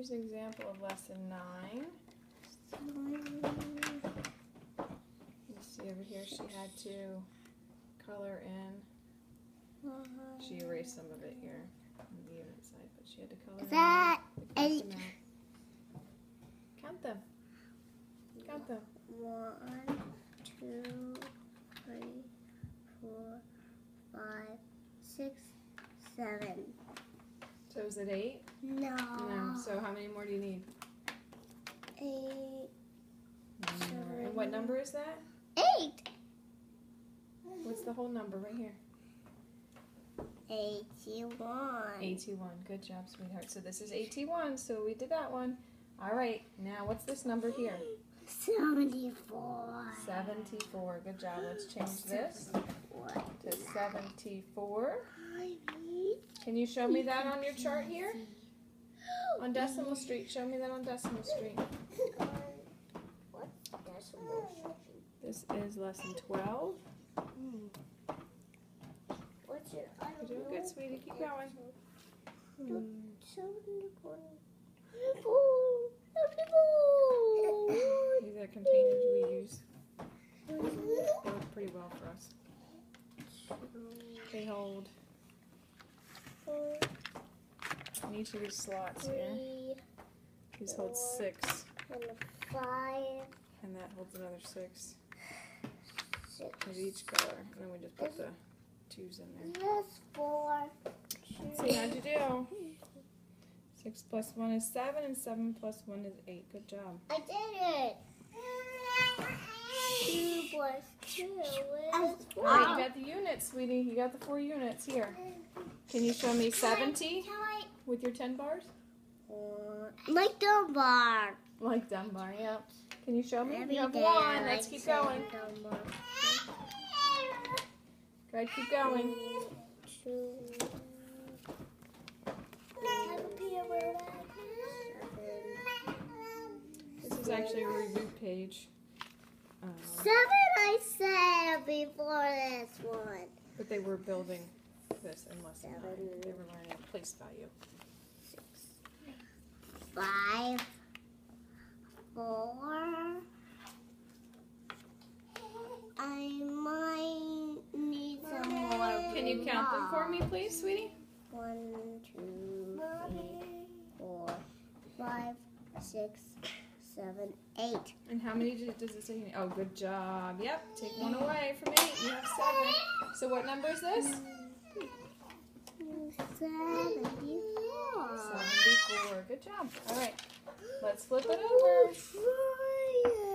Here's an example of lesson 9. You see over here she had to color in. She erased some of it here on the unit side, but she had to color in. Is that 8? Count them. Count them. 1, 2, 3, 4, 5, 6, 7. So is it 8? No. No. So how many more do you need? 8. And what number is that? 8. What's the whole number right here? 81. 81. Good job, sweetheart. So this is 81. So we did that one. All right. Now what's this number here? 74. 74. Good job. Let's change this to 74. Can you show me that on your chart here? On Decimal Street. Show me that on Decimal Street. What's Decimal Street? This is lesson 12. What's it? You're doing good, sweetie. Keep going. These are containers we use. They work pretty well for us. They hold. In each of these slots here, these hold 6. And 5. And that holds another 6. Of each color. And then we just put the 2s in there. That's 4. Let's see, how'd you do? 6 plus 1 is 7, and 7 plus 1 is 8. Good job. I did it. 2 plus 2 is 4. All right, you got the units, sweetie. You got the 4 units here. Can you show me 70 with your 10 bars? Like Dunbar. Like Dunbar, yeah. Can you show me? You have 1. Let's keep going. Good, keep going. 2, 3, 7. This is actually a review page. 7 I said before this one. But they were building this in lesson 9. They were learning place value. 6, 5, 4. I might need some more. Can you count them for me, please, sweetie? 1, 2, 3, 4, 5, 6, 7, 8. And how many does it say? Oh, good job. Yep, take 1 away from 8. You have 7. So what number is this? 74. 74. Good job. All right. Let's flip it over.